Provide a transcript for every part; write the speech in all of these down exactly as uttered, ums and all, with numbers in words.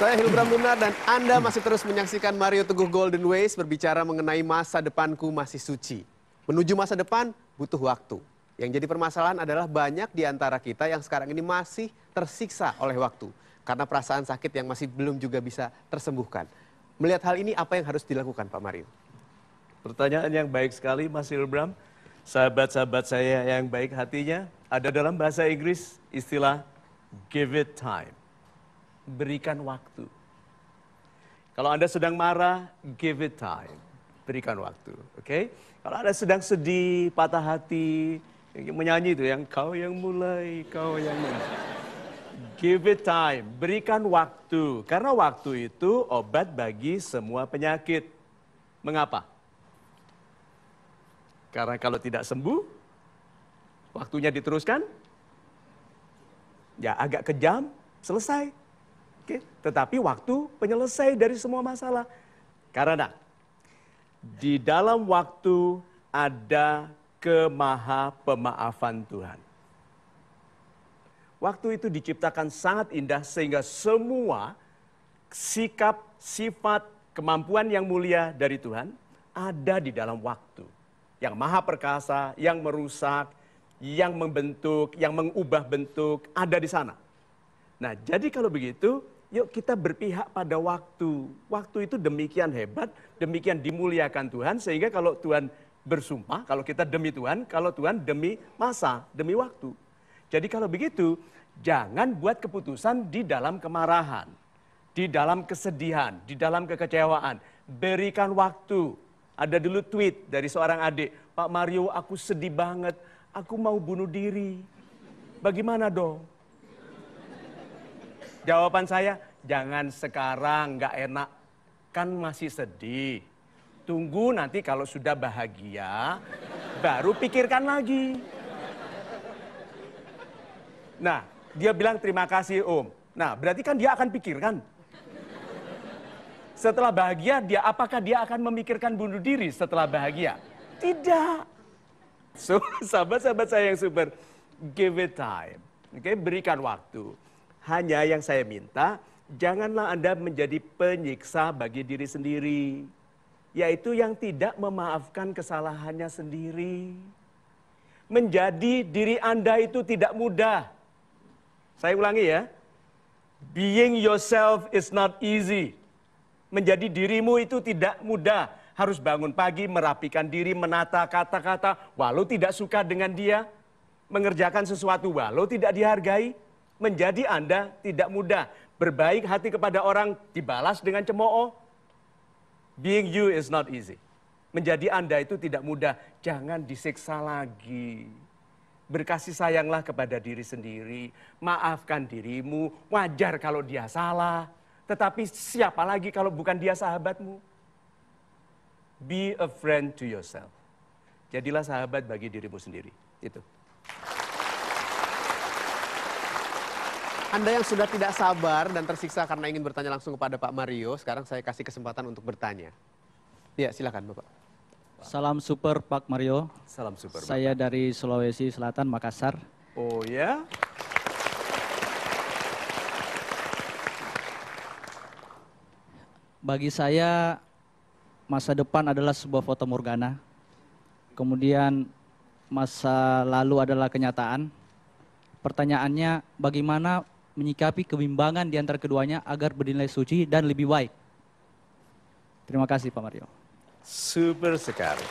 Saya Hilbram Lumnar dan Anda masih terus menyaksikan Mario Teguh Golden Ways berbicara mengenai masa depanku masih suci. Menuju masa depan butuh waktu. Yang jadi permasalahan adalah banyak di antara kita yang sekarang ini masih tersiksa oleh waktu. Karena perasaan sakit yang masih belum juga bisa tersembuhkan. Melihat hal ini apa yang harus dilakukan Pak Mario? Pertanyaan yang baik sekali Mas Hilbram. Sahabat-sahabat saya yang baik hatinya, ada dalam bahasa Inggris istilah give it time. Berikan waktu. Kalau Anda sedang marah, give it time. Berikan waktu, oke? Okay? Kalau Anda sedang sedih, patah hati, menyanyi itu yang kau yang mulai, kau yang mulai. Give it time. Berikan waktu. Karena waktu itu obat bagi semua penyakit. Mengapa? Karena kalau tidak sembuh, waktunya diteruskan, ya agak kejam, selesai. Oke, tetapi waktu penyelesai dari semua masalah. Karena di dalam waktu ada kemaha pemaafan Tuhan. Waktu itu diciptakan sangat indah sehingga semua sikap, sifat, kemampuan yang mulia dari Tuhan ada di dalam waktu. Yang maha perkasa, yang merusak, yang membentuk, yang mengubah bentuk ada di sana. Nah, jadi kalau begitu, yuk kita berpihak pada waktu. Waktu itu demikian hebat, demikian dimuliakan Tuhan, sehingga kalau Tuhan bersumpah, kalau kita demi Tuhan, kalau Tuhan demi masa, demi waktu. Jadi kalau begitu, jangan buat keputusan di dalam kemarahan, di dalam kesedihan, di dalam kekecewaan. Berikan waktu. Ada dulu tweet dari seorang adik, Pak Mario, aku sedih banget, aku mau bunuh diri. Bagaimana dong? Jawaban saya, jangan sekarang, nggak enak. Kan masih sedih. Tunggu nanti kalau sudah bahagia, baru pikirkan lagi. Nah, dia bilang terima kasih Om. Nah, berarti kan dia akan pikirkan. Setelah bahagia, dia apakah dia akan memikirkan bunuh diri setelah bahagia? Tidak. So, sahabat-sahabat saya yang super, give it time. Oke, berikan waktu. Hanya yang saya minta, janganlah Anda menjadi penyiksa bagi diri sendiri. Yaitu yang tidak memaafkan kesalahannya sendiri. Menjadi diri Anda itu tidak mudah. Saya ulangi ya. Being yourself is not easy. Menjadi dirimu itu tidak mudah. Harus bangun pagi, merapikan diri, menata kata-kata. Walau tidak suka dengan dia. Mengerjakan sesuatu walau tidak dihargai. Menjadi Anda tidak mudah. Berbaik hati kepada orang dibalas dengan cemooh. Being you is not easy. Menjadi Anda itu tidak mudah. Jangan disiksa lagi. Berkasih sayanglah kepada diri sendiri. Maafkan dirimu. Wajar kalau dia salah. Tetapi siapa lagi kalau bukan dia sahabatmu? Be a friend to yourself. Jadilah sahabat bagi dirimu sendiri. Itu. Anda yang sudah tidak sabar dan tersiksa karena ingin bertanya langsung kepada Pak Mario, sekarang saya kasih kesempatan untuk bertanya. Ya, silakan Bapak. Salam super Pak Mario. Salam super. Saya Bapak. Dari Sulawesi Selatan, Makassar. Oh ya? Bagi saya, masa depan adalah sebuah fatamorgana. Kemudian masa lalu adalah kenyataan. Pertanyaannya, bagaimana menyikapi kebimbangan di antara keduanya agar bernilai suci dan lebih baik. Terima kasih Pak Mario. Super sekali.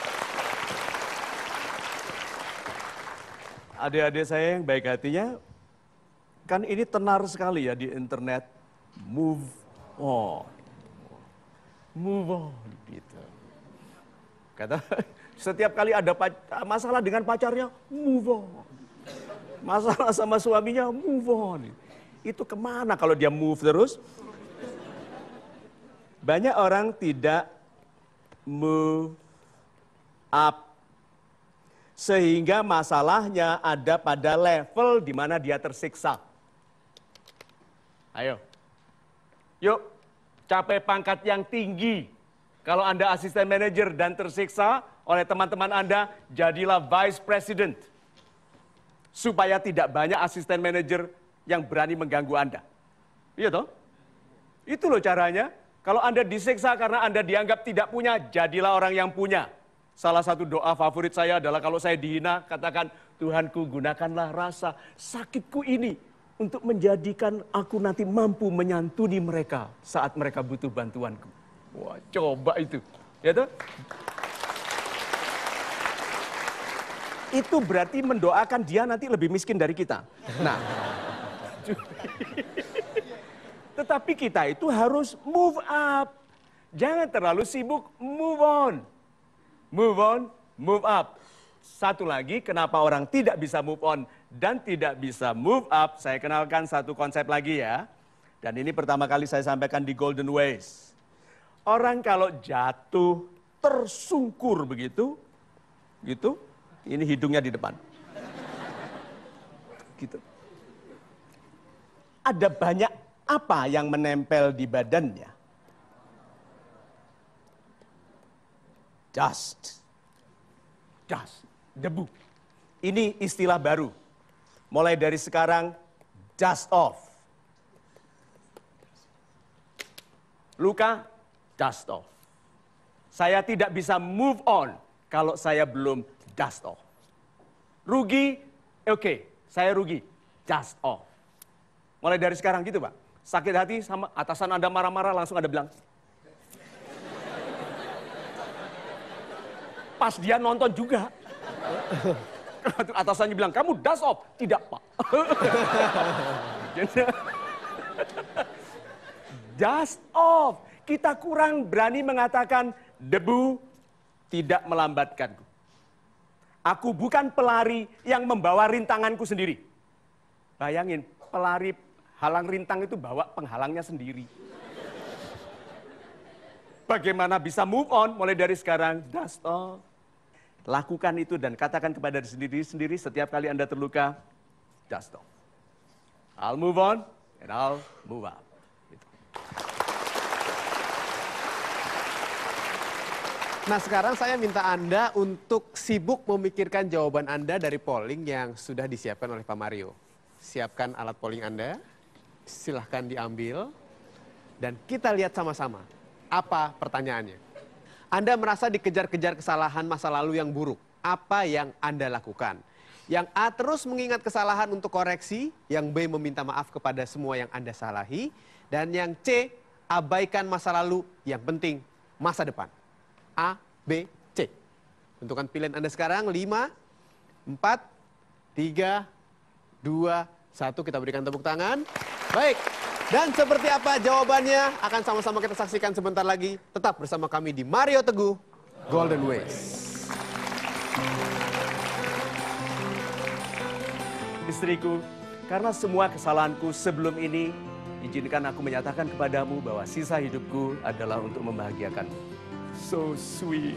Adik-adik saya yang baik hatinya, kan ini tenar sekali ya di internet. Move on. Move on. Gitu. Kata, setiap kali ada masalah dengan pacarnya, move on. Masalah sama suaminya, move on. Itu kemana kalau dia move terus? Banyak orang tidak move up. Sehingga masalahnya ada pada level di mana dia tersiksa. Ayo. Yuk, capai pangkat yang tinggi. Kalau Anda asisten manajer dan tersiksa oleh teman-teman Anda, jadilah vice president. Supaya tidak banyak asisten manajer yang berani mengganggu Anda. Iya toh? Itu loh caranya. Kalau Anda disiksa karena Anda dianggap tidak punya, jadilah orang yang punya. Salah satu doa favorit saya adalah kalau saya dihina, katakan, Tuhanku gunakanlah rasa sakitku ini untuk menjadikan aku nanti mampu menyantuni mereka saat mereka butuh bantuanku. Wah, coba itu. Ya toh? Itu berarti mendoakan dia nanti lebih miskin dari kita. Nah, tetapi kita itu harus move up. Jangan terlalu sibuk move on. Move on, move up. Satu lagi, kenapa orang tidak bisa move on dan tidak bisa move up, saya kenalkan satu konsep lagi ya. Dan ini pertama kali saya sampaikan di Golden Ways. Orang kalau jatuh, tersungkur begitu, gitu, ini hidungnya di depan. Gitu. Ada banyak apa yang menempel di badannya? Dust. Dust. Debu. Ini istilah baru. Mulai dari sekarang, dust off. Luka, dust off. Saya tidak bisa move on kalau saya belum dust off. Rugi, oke, okay, saya rugi. Dust off. Mulai dari sekarang gitu, Pak. Sakit hati sama atasan Anda marah-marah, langsung Anda bilang. Pas dia nonton juga. Atasannya bilang, kamu dust off. Tidak, Pak. Dust off. Kita kurang berani mengatakan debu tidak melambatkanku. Aku bukan pelari yang membawa rintanganku sendiri. Bayangin, pelari halang rintang itu bawa penghalangnya sendiri. Bagaimana bisa move on? Mulai dari sekarang, dust off. Lakukan itu dan katakan kepada diri sendiri setiap kali Anda terluka, dust off. I'll move on and I'll move up. Gitu. Nah sekarang saya minta Anda untuk sibuk memikirkan jawaban Anda dari polling yang sudah disiapkan oleh Pak Mario. Siapkan alat polling Anda, silahkan diambil, dan kita lihat sama-sama. Apa pertanyaannya? Anda merasa dikejar-kejar kesalahan masa lalu yang buruk. Apa yang Anda lakukan? Yang A, terus mengingat kesalahan untuk koreksi. Yang B, meminta maaf kepada semua yang Anda salahi. Dan yang C, abaikan masa lalu, yang penting masa depan. A, B, C. Tentukan pilihan Anda sekarang. lima, empat, tiga, dua, satu. Kita berikan tepuk tangan. Baik. Dan seperti apa jawabannya akan sama-sama kita saksikan sebentar lagi. Tetap bersama kami di Mario Teguh Golden Ways. Istriku, karena semua kesalahanku sebelum ini, izinkan aku menyatakan kepadamu bahwa sisa hidupku adalah untuk membahagiakanmu. So sweet.